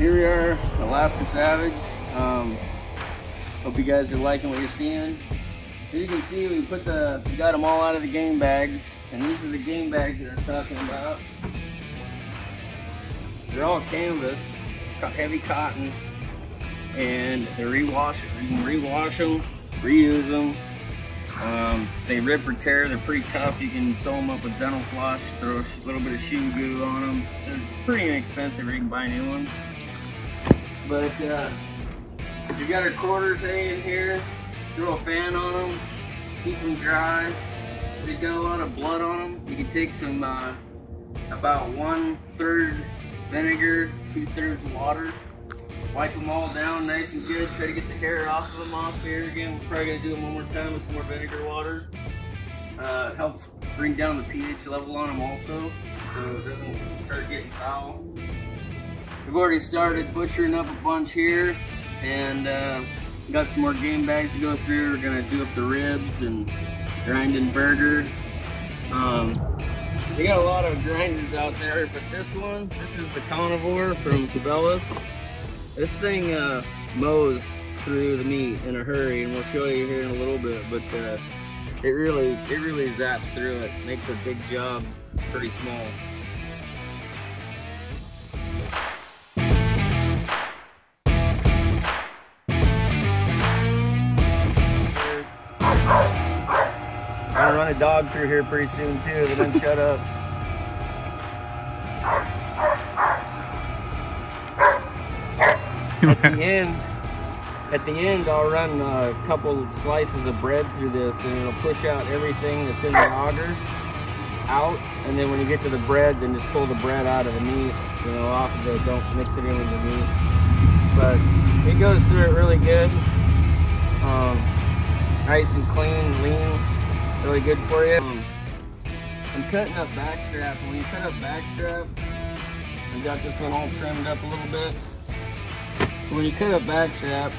Here we are, Alaska Savage. Hope you guys are liking what you're seeing. Here you can see we put we got them all out of the game bags, and these are the game bags that I'm talking about. They're all canvas, heavy cotton, and they're rewashable. You can rewash them, reuse them. They rip or tear, they're pretty tough. You can sew them up with dental floss, throw a little bit of shoe goo on them. They're pretty inexpensive, you can buy new ones. But you got our quarters in here, throw a fan on them, keep them dry. They've got a lot of blood on them. You can take some, about 1/3 vinegar, 2/3 water. Wipe them all down nice and good. Try to get the hair off of them off here. Again, we're probably gonna do them one more time with some more vinegar water. It helps bring down the pH level on them also, so it doesn't start getting foul. We've already started butchering up a bunch here, and got some more game bags to go through. We're gonna do up the ribs and grinding burger. They got a lot of grinders out there, but this is the carnivore from Cabela's. This thing mows through the meat in a hurry, and we'll show you here in a little bit, but it really zaps through it. Makes a big job pretty small. I'm gonna run a dog through here pretty soon too, but then shut up. At the end, I'll run a couple slices of bread through this, and it'll push out everything that's in the auger out. And then when you get to the bread, then just pull the bread out of the meat, you know, off of it. Don't mix it in with the meat. But it goes through it really good, nice and clean, lean, really good for you. I'm cutting up backstrap. When you cut up backstrap, I got this one all trimmed up a little bit. When you cut a backstrap,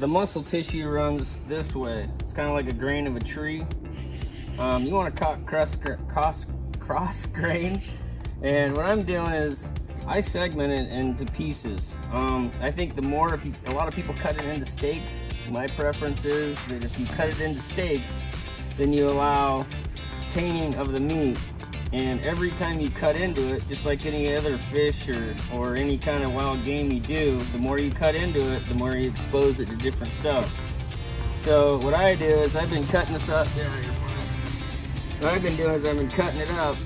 the muscle tissue runs this way. It's kind of like a grain of a tree. You want to cross grain. And what I'm doing is I segment it into pieces. I think a lot of people cut it into steaks. My preference is that if you cut it into steaks, then you allow taining of the meat. And every time you cut into it, just like any other fish or any kind of wild game you do, the more you cut into it, the more you expose it to different stuff. So what I do is I've been cutting this up. What I've been doing is I've been cutting it up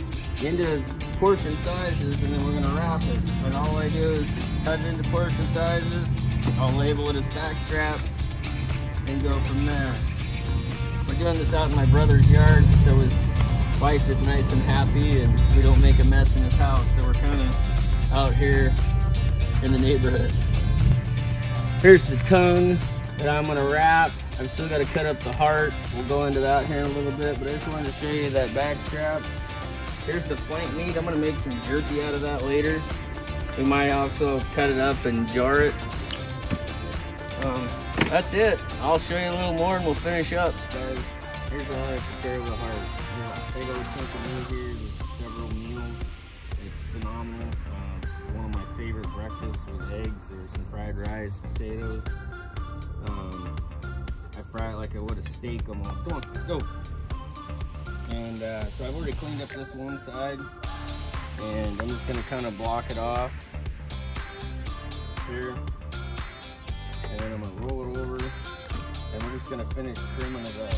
into portion sizes, and then we're gonna wrap it. And all I do is cut it into portion sizes. I'll label it as backstrap and go from there. We're doing this out in my brother's yard, so it's wife is nice and happy, and we don't make a mess in his house, so we're kind of out here in the neighborhood. Here's the tongue that I'm gonna wrap. I've still gotta cut up the heart. We'll go into that here in a little bit, but I just wanted to show you that back strap. Here's the flank meat. I'm gonna make some jerky out of that later. We might also cut it up and jar it. That's it. I'll show you a little more and we'll finish up, guys. Here's how I prepare the heart. They go cook a meal here with several meals. It's phenomenal. It's one of my favorite breakfasts with eggs. There's some fried rice, potatoes. I fry it like I would a steak almost. Go on, go. And so I've already cleaned up this one side, and I'm just gonna kind of block it off here, and then I'm gonna roll it over, and we're just gonna finish trimming it up.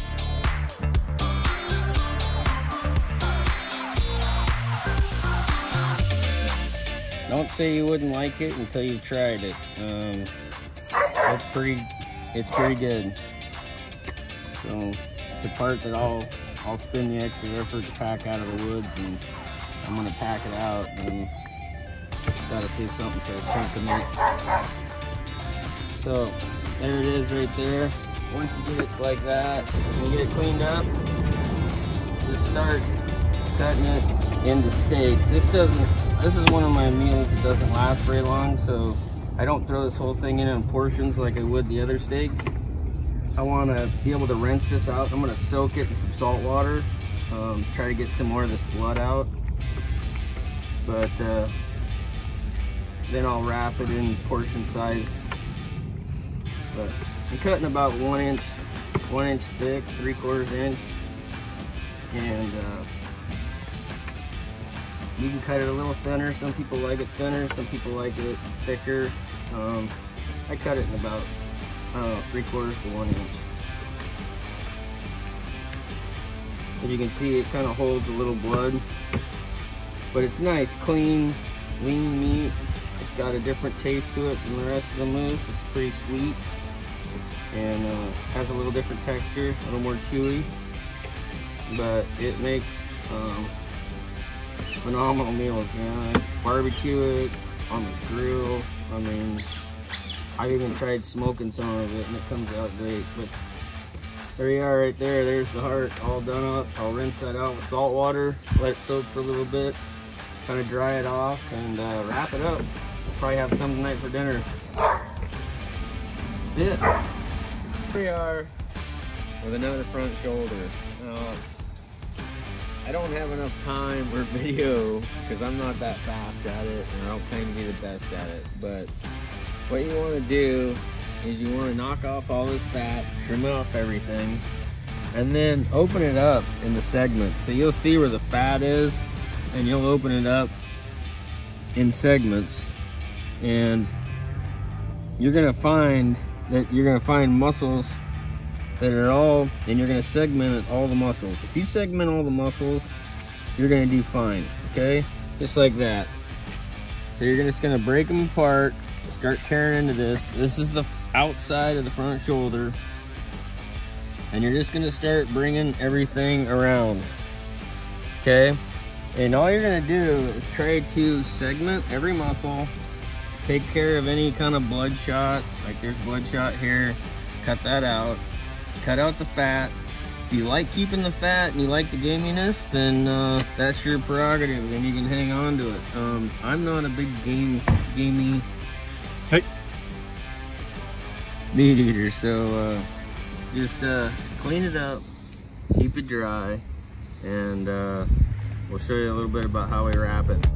Don't say you wouldn't like it until you tried it. It's pretty good. So it's a part that I'll spend the extra effort to pack out of the woods, and I'm gonna pack it out, and gotta see something for a chunk of meat. So there it is right there. Once you get it like that, when you get it cleaned up, just start cutting it into steaks. This is one of my meals that doesn't last very long, so I don't throw this whole thing in portions like I would the other steaks. I want to be able to rinse this out. I'm going to soak it in some salt water, try to get some more of this blood out. But Then I'll wrap it in portion size. But I'm cutting about 1 inch thick, 3/4 inch, and you can cut it a little thinner. Some people like it thinner, some people like it thicker. I cut it in about 3/4 to 1 inch. As you can see, it kind of holds a little blood, but it's nice, clean, lean meat. It's got a different taste to it than the rest of the moose. It's pretty sweet and has a little different texture, a little more chewy, but it makes phenomenal meals, man. I barbecue it on the grill. I mean, I even tried smoking some of it and it comes out great. But there you are right there, there's the heart all done up. I'll rinse that out with salt water, let it soak for a little bit, kind of dry it off, and wrap it up. We'll probably have some tonight for dinner. That's it. Here we are with another front shoulder. I don't have enough time or video because I'm not that fast at it and I don't claim to be the best at it, but what you want to do is you want to knock off all this fat, trim off everything, and then open it up in the segment. So you'll see where the fat is, and you'll open it up in segments, and you're gonna find that you're gonna find muscles that are all, and you're gonna segment all the muscles. If you segment all the muscles, you're gonna do fine, okay? Just like that. So you're just gonna break them apart, start tearing into this. This is the outside of the front shoulder, and you're just gonna start bringing everything around, okay? And all you're gonna do is try to segment every muscle, take care of any kind of bloodshot, like there's bloodshot here, cut that out, cut out the fat. If you like keeping the fat and you like the gaminess, then that's your prerogative and you can hang on to it. I'm not a big gamey meat eater, so just clean it up, keep it dry, and we'll show you a little bit about how we wrap it.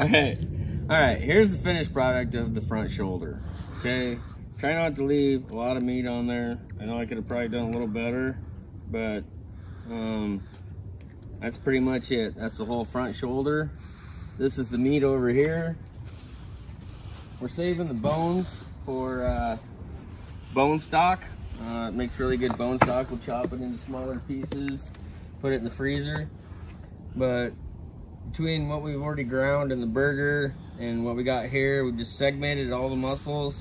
Okay, all right, here's the finished product of the front shoulder, okay? Try not to leave a lot of meat on there. I know I could have probably done a little better, but that's pretty much it. That's the whole front shoulder. This is the meat over here. We're saving the bones for bone stock. It makes really good bone stock. We'll chop it into smaller pieces, put it in the freezer. But between what we've already ground in the burger and what we got here, we just segmented all the muscles,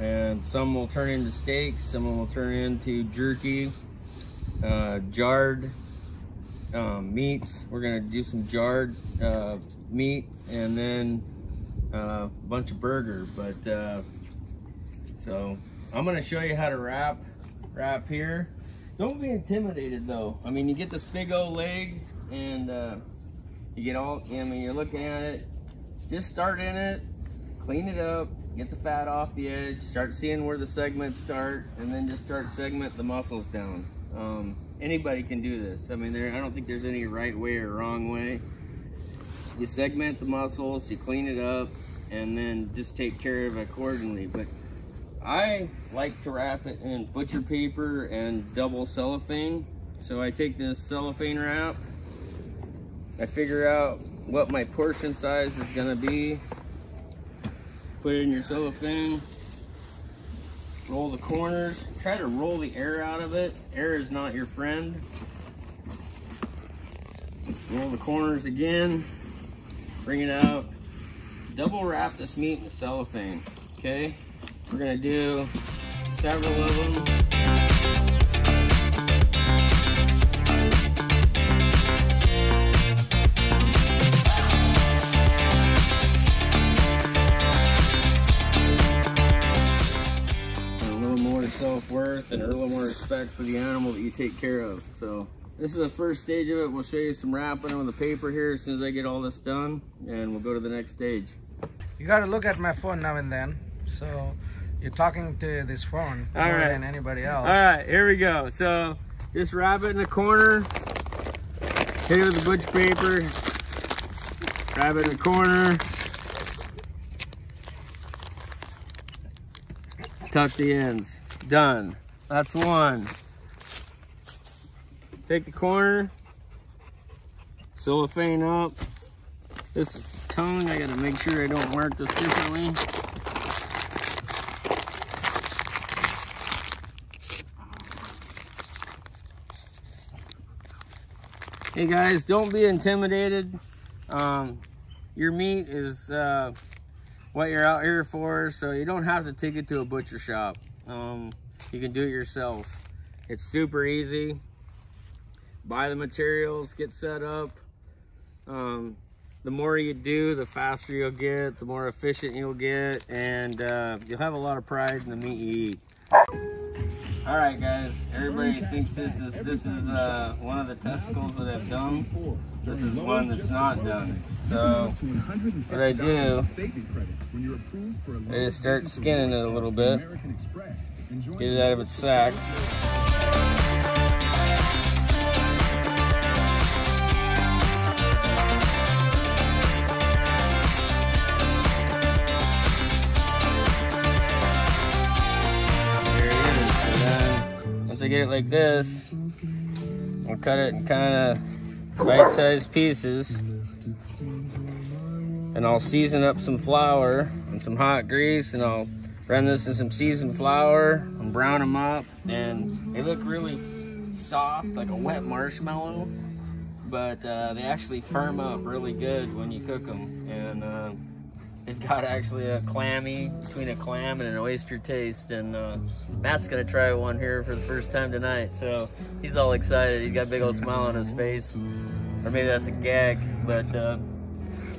and some will turn into steaks, some will turn into jerky. Jarred meats. We're gonna do some jarred meat, and then a bunch of burger. But so I'm gonna show you how to wrap here. Don't be intimidated though. I mean, you get this big old leg, and you get all, I mean, you're looking at it. Just start in it, clean it up, get the fat off the edge, start seeing where the segments start, and then just start segment the muscles down. Anybody can do this. I mean, I don't think there's any right way or wrong way. You segment the muscles, you clean it up, and then just take care of it accordingly. But I like to wrap it in butcher paper and double cellophane. So I take this cellophane wrap, I figure out what my portion size is gonna be, put it in your cellophane, roll the corners, try to roll the air out of it. Air is not your friend. Roll the corners again, bring it out, double wrap this meat in the cellophane, okay? We're gonna do several of them. Worth and a little more respect for the animal that you take care of. So This is the first stage of it. We'll show you some wrapping on the paper here as soon as I get all this done, and we'll go to the next stage. You got to look at my phone now and then, so you're talking to this phone more than anybody else. All right, here we go. So just wrap it in the corner, hit it with the butch paper, wrap it in the corner, tuck the ends. Done. That's one. Take the corner, cellophane up. This tongue, I gotta make sure I don't mark this differently. Hey guys, don't be intimidated. Your meat is what you're out here for, so you don't have to take it to a butcher shop. You can do it yourself. It's super easy. Buy the materials, get set up. The more you do, the faster you'll get, the more efficient you'll get, and you'll have a lot of pride in the meat you eat. All right, guys, everybody thinks this is one of the testicles that I've done. This is one that's not done. So what I do, I just start skinning it a little bit, get it out of its sack. Get it like this, I'll cut it in kind of bite-sized pieces, and I'll season up some flour and some hot grease, and I'll run this in some seasoned flour and brown them up, and they look really soft like a wet marshmallow, but they actually firm up really good when you cook them, and they've got actually a clammy, between a clam and an oyster taste, and Matt's gonna try one here for the first time tonight, so he's all excited. He's got a big old smile on his face, or maybe that's a gag, but...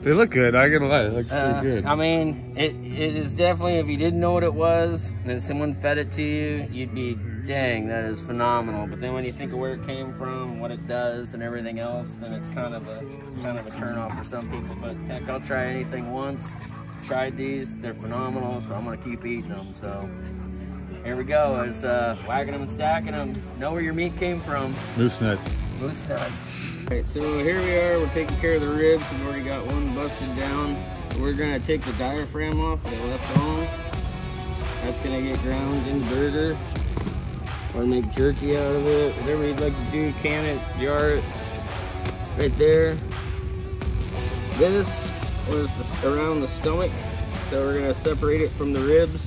they look good, I ain't gonna lie, it looks pretty good. I mean, it is definitely, if you didn't know what it was, and someone fed it to you, you'd be, dang, that is phenomenal. But then when you think of where it came from, what it does, and everything else, then it's kind of a turnoff for some people. But heck, I'll try anything once. Tried these, they're phenomenal, so I'm gonna keep eating them. So here we go, it's wagging them and stacking them. Know where your meat came from. Moose nuts. Moose nuts. All right, so here we are, we're taking care of the ribs. We've already got one busted down. We're gonna take the diaphragm off, the left on. That's gonna get ground in the burger. Or make jerky out of it, whatever you'd like to do, can it, jar it, right there. This was around the stomach, so we're gonna separate it from the ribs.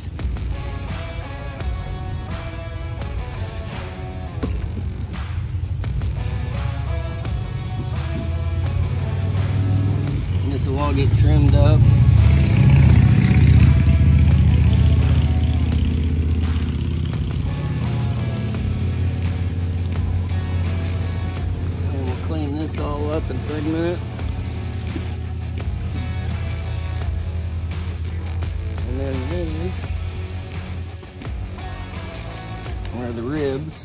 And this will all get trimmed up. All up and segment it, and then these are the ribs,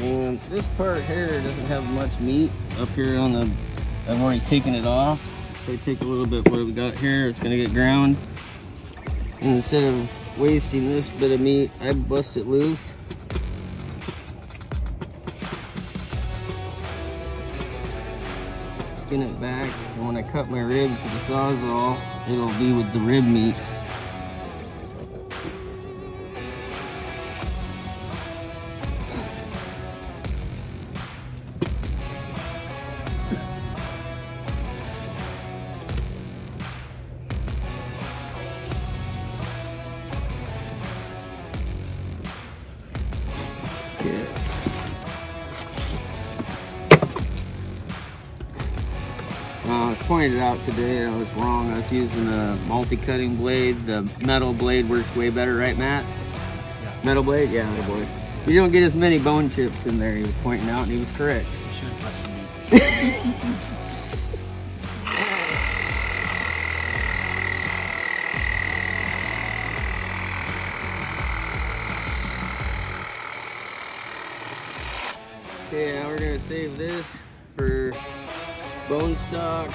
and this part here doesn't have much meat up here on the, I've already taken it off, so take a little bit what we got here, it's going to get ground, and instead of wasting this bit of meat, I bust it loose. Skin it back, and when I cut my ribs with the Sawzall, it'll be with the rib meat. Pointed out today, I was wrong. I was using a multi-cutting blade. The metal blade works way better, right, Matt? Yeah. Metal blade? Yeah, metal blade. You don't get as many bone chips in there, he was pointing out, and he was correct. You should have questioned me. save this for bone stock,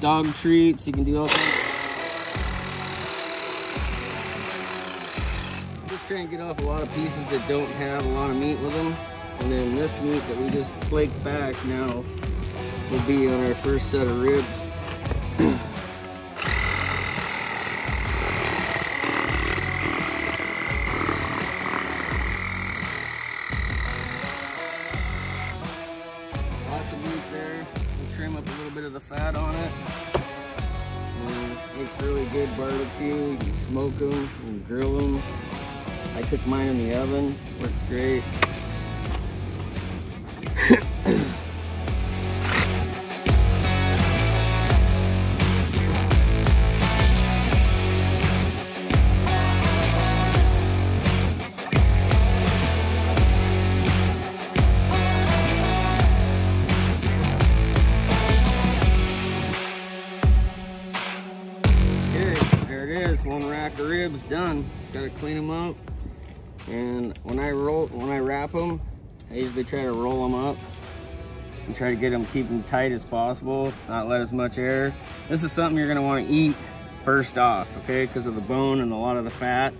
dog treats. You can do all kinds of stuff. Just trying to get off a lot of pieces that don't have a lot of meat with them. And then this meat that we just flaked back now will be on our first set of ribs. Lots of meat there. We'll trim up a little bit of the fat on it. And it's really good barbecue. You can smoke them and grill them. I cook mine in the oven. Works great. One rack of ribs done. Just gotta clean them up, and when I wrap them, I usually try to roll them up and try to get them, keep them tight as possible, not let as much air. This is something you're gonna want to eat first off, okay, because of the bone and a lot of the fat.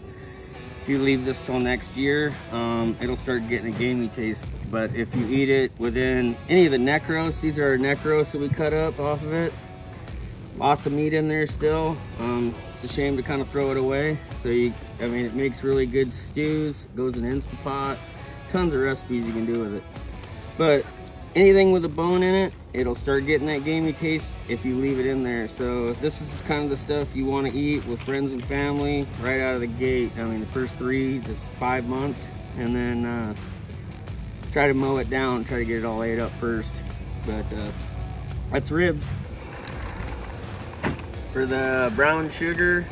If you leave this till next year, it'll start getting a gamey taste. But if you eat it within any of the neck roasts, these are our neck roasts that we cut up off of it. Lots of meat in there still. It's a shame to kind of throw it away. So it makes really good stews. Goes in Instant Pot. Tons of recipes you can do with it. But anything with a bone in it, it'll start getting that gamey taste if you leave it in there. So this is kind of the stuff you want to eat with friends and family right out of the gate. I mean, the first 3 to 5 months, and then try to mow it down, try to get it all ate up first. But that's ribs. For the brown sugar,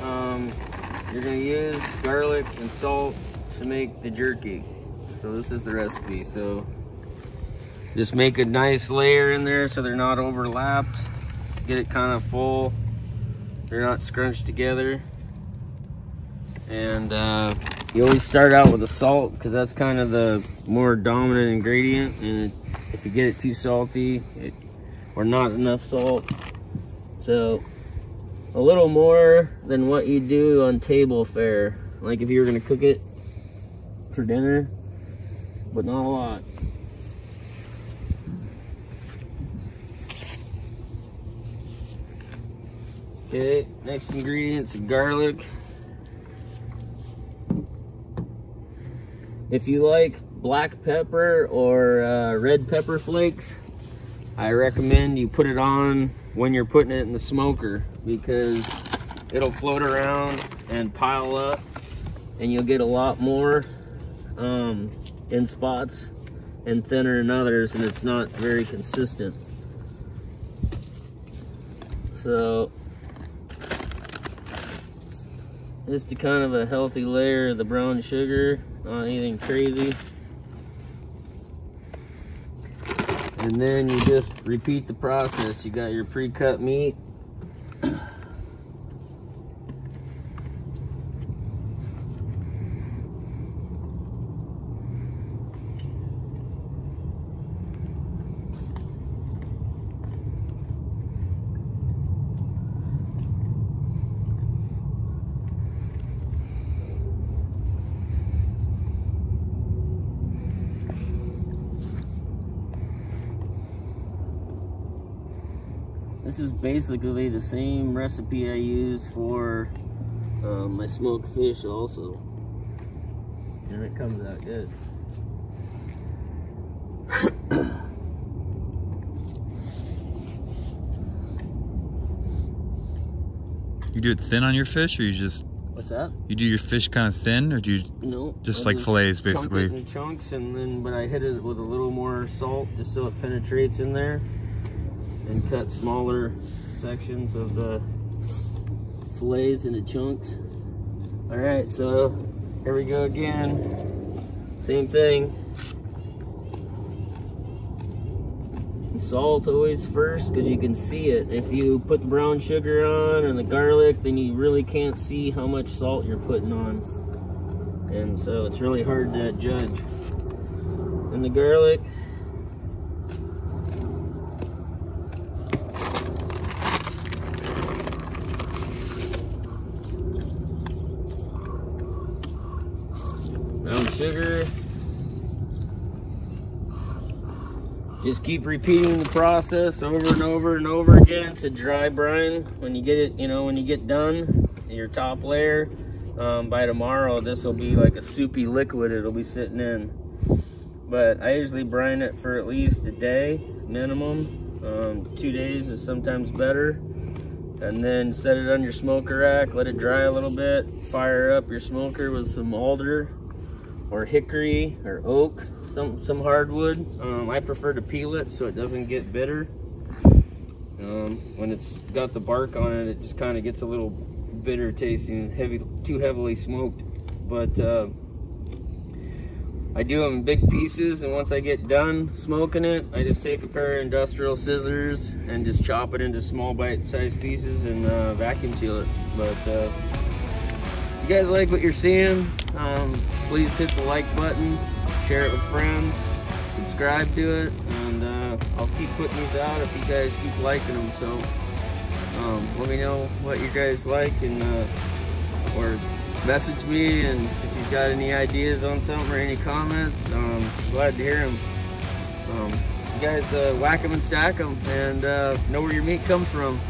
you're gonna use garlic and salt to make the jerky. So this is the recipe. So just make a nice layer in there so they're not overlapped. Get it kind of full. They're not scrunched together. And you always start out with the salt because that's kind of the more dominant ingredient. And if you get it too salty or not enough salt, so a little more than what you do on table fare. Like if you were gonna cook it for dinner, but not a lot. Okay, next ingredient's garlic. If you like black pepper or red pepper flakes, I recommend you put it on when you're putting it in the smoker, because it'll float around and pile up and you'll get a lot more in spots and thinner in others, and it's not very consistent. So just a kind of a healthy layer of the brown sugar, not anything crazy. And then you just repeat the process. You got your pre-cut meat. This is basically the same recipe I use for my smoked fish also. And it comes out good. You do it thin on your fish, or you just... What's that? You do your fish kind of thin, or do you... No. Just like fillets, basically? Chunk it in chunks, and then, but I hit it with a little more salt just so it penetrates in there. And cut smaller sections of the fillets into chunks. All right, so here we go again. Same thing. Salt always first, because you can see it. If you put the brown sugar on and the garlic, then you really can't see how much salt you're putting on. And so it's really hard to judge. chopping the garlic. Brown sugar. Just keep repeating the process over and over and over again to dry brine. When you get it, you know, when you get done, your top layer, by tomorrow, this will be like a soupy liquid. It'll be sitting in. But I usually brine it for at least a day, minimum. 2 days is sometimes better. And then set it on your smoker rack, let it dry a little bit. Fire up your smoker with some alder or hickory or oak, some hardwood. I prefer to peel it so it doesn't get bitter. When it's got the bark on it, it just kind of gets a little bitter tasting, too heavily smoked. But I do them in big pieces, and once I get done smoking it, I just take a pair of industrial scissors and just chop it into small bite-sized pieces and vacuum seal it. But if you guys like what you're seeing, please hit the like button, share it with friends, subscribe to it, and I'll keep putting these out if you guys keep liking them. So let me know what you guys like, and or message me, and if you've got any ideas on something or any comments, I'm glad to hear them. You guys whack them and stack them, and know where your meat comes from.